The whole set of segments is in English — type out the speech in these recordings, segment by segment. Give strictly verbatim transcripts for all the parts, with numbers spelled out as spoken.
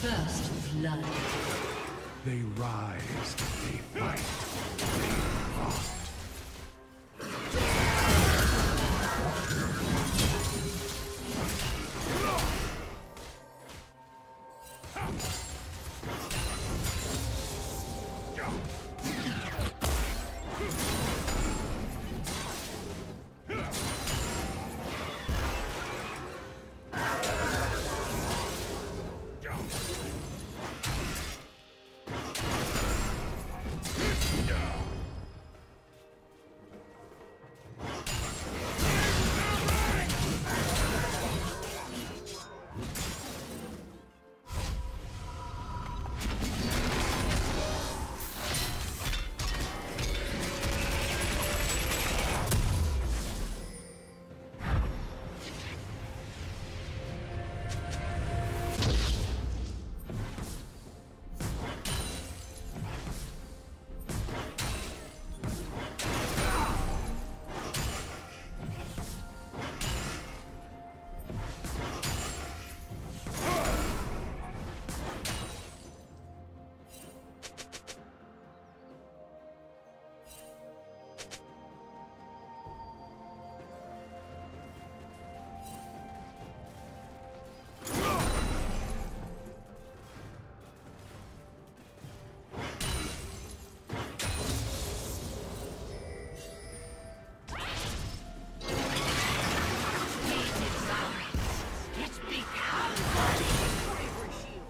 First blood. They rise, they fight, they rock.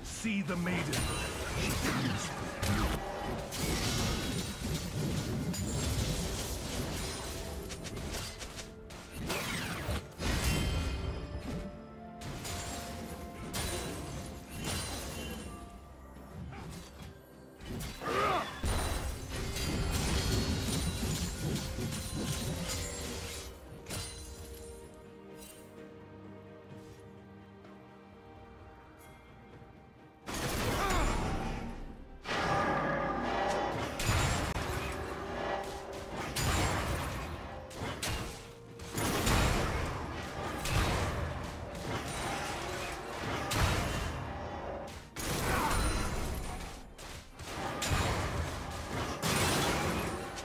See the maiden.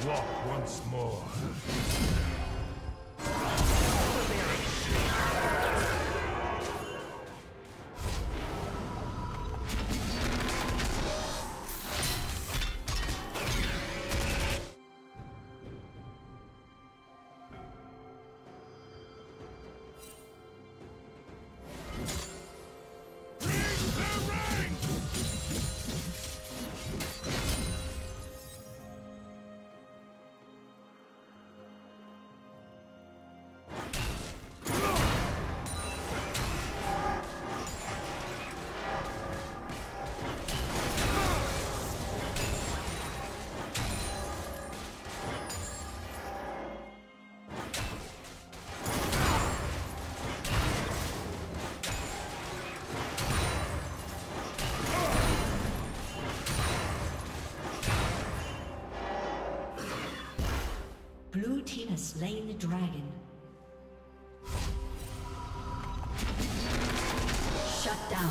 Walk once more. Blue team has slain the dragon. Shut down.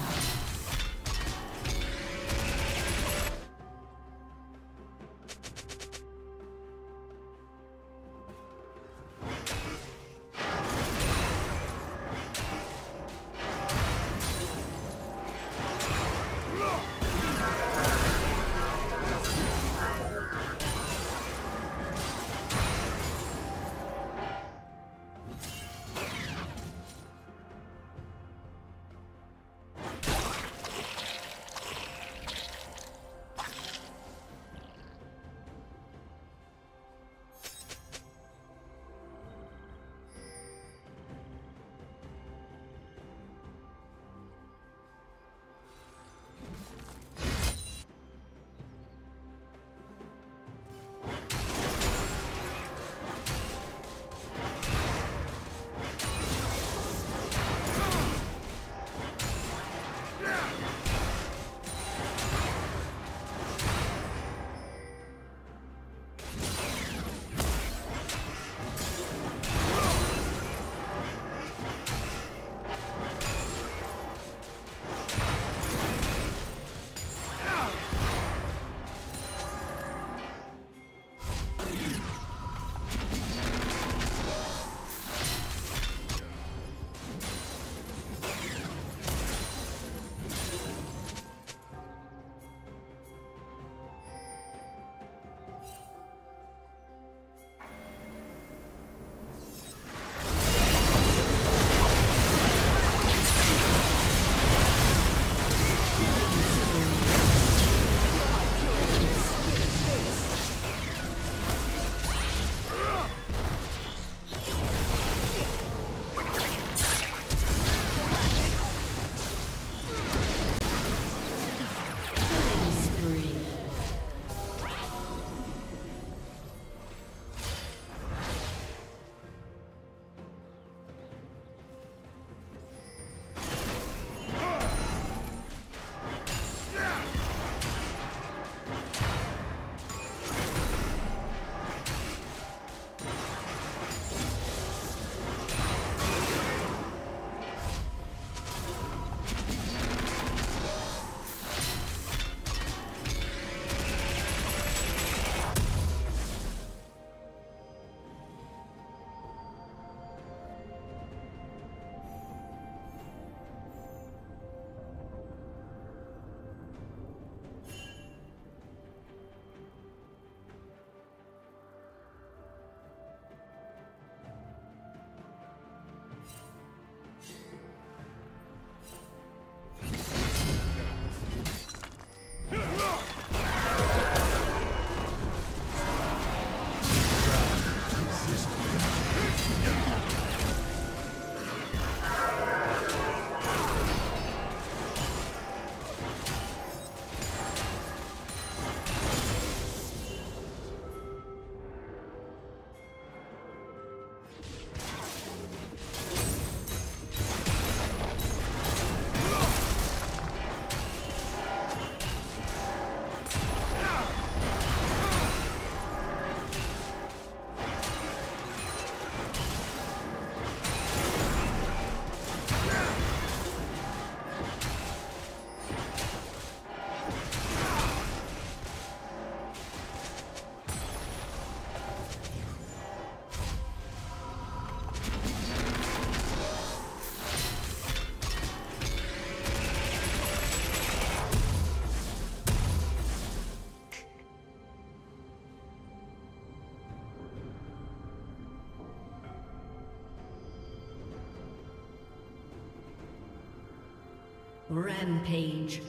Rampage.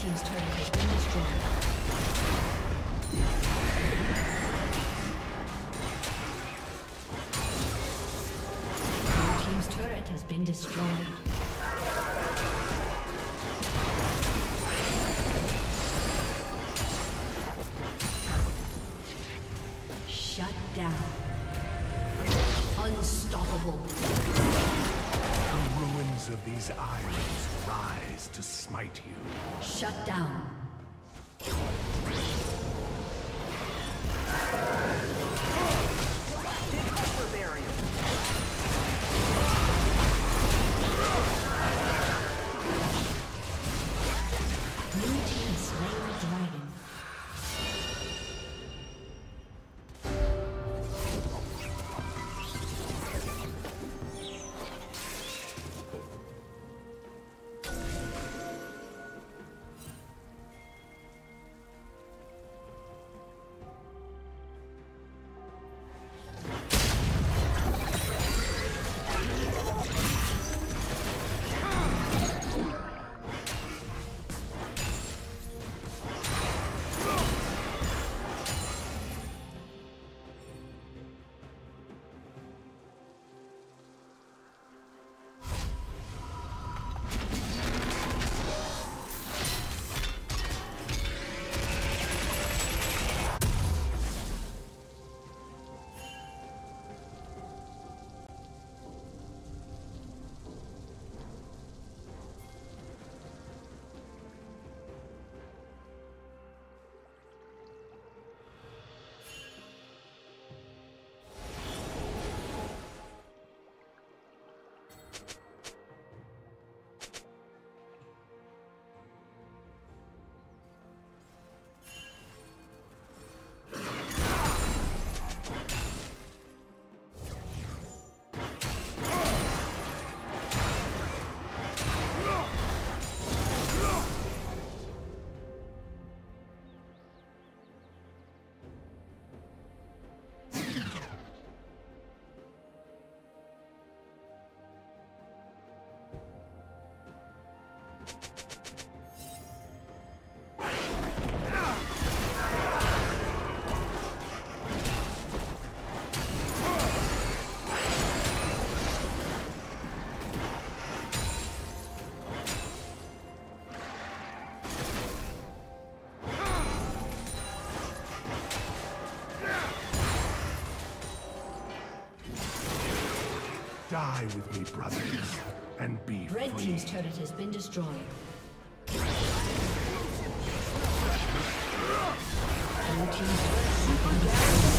Team's turret has been destroyed. Team's turret has been destroyed. These islands rise to smite you. Shut down. Die with me, brothers, and be free. Red team's turret has been destroyed. Blue team's turret super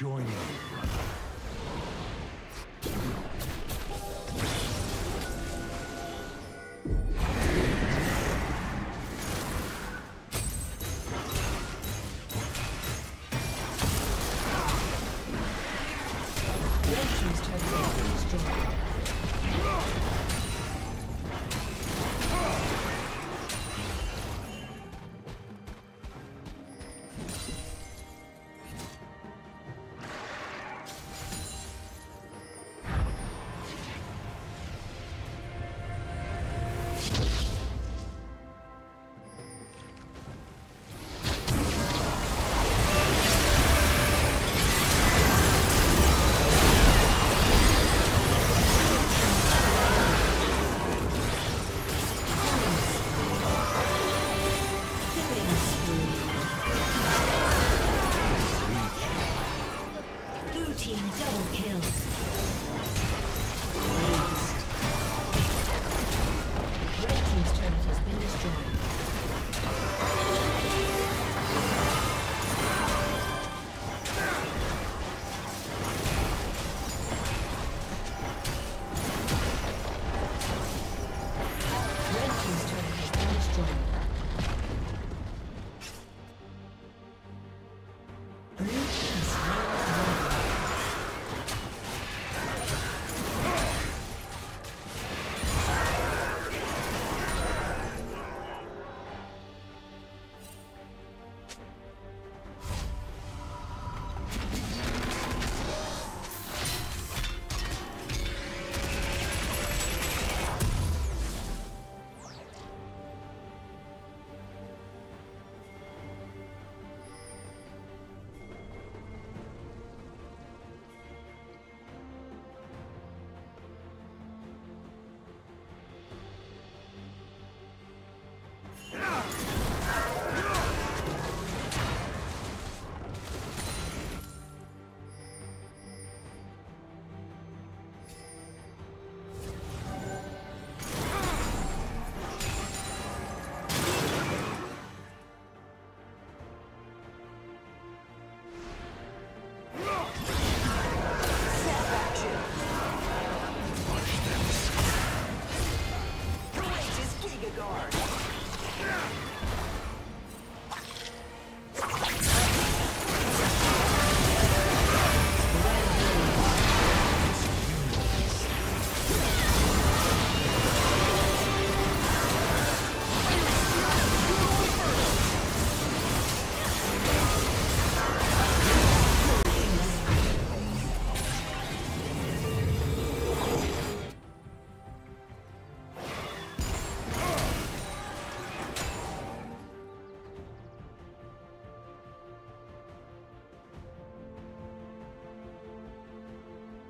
Join me,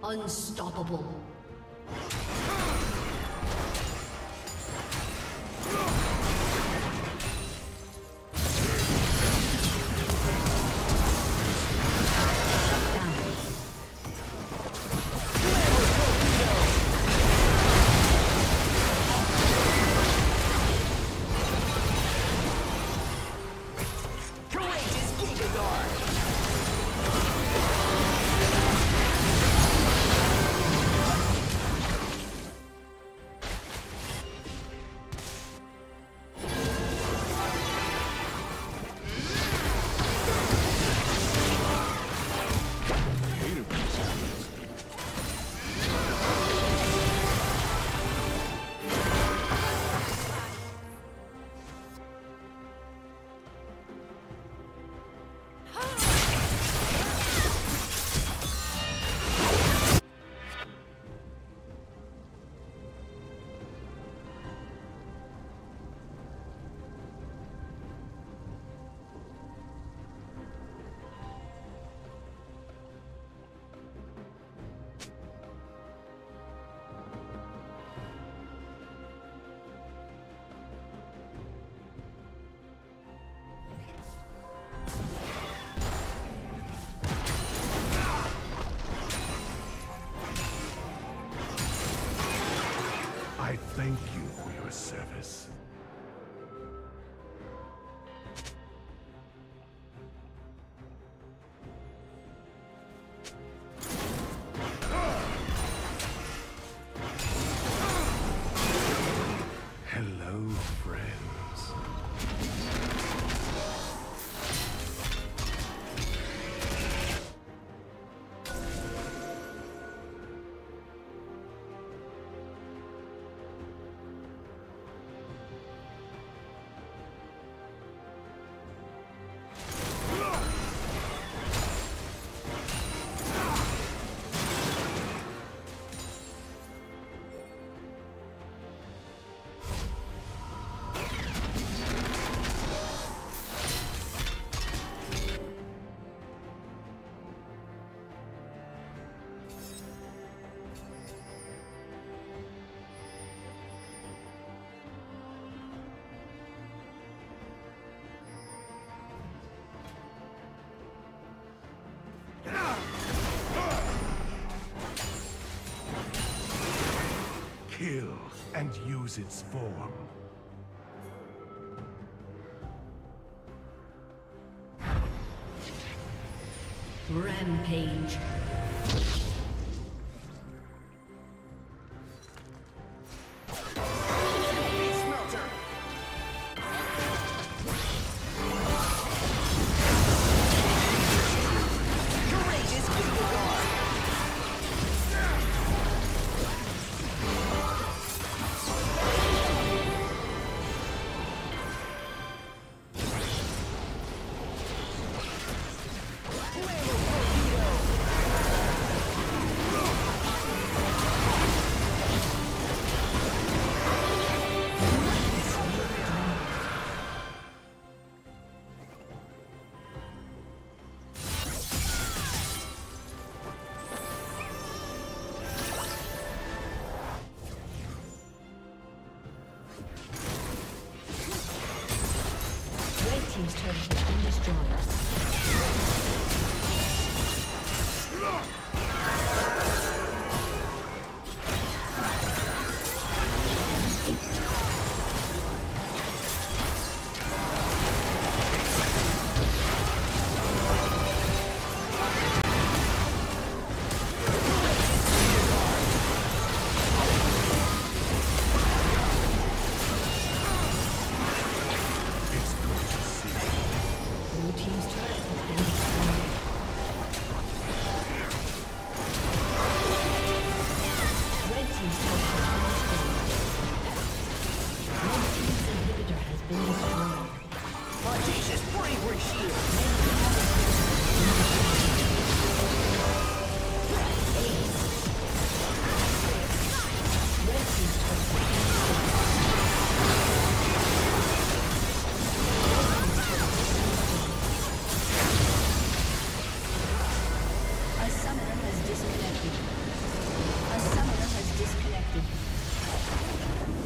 unstoppable. I thank you for your service. Kill and use its form. Rampage. Disconnected. A summoner has disconnected.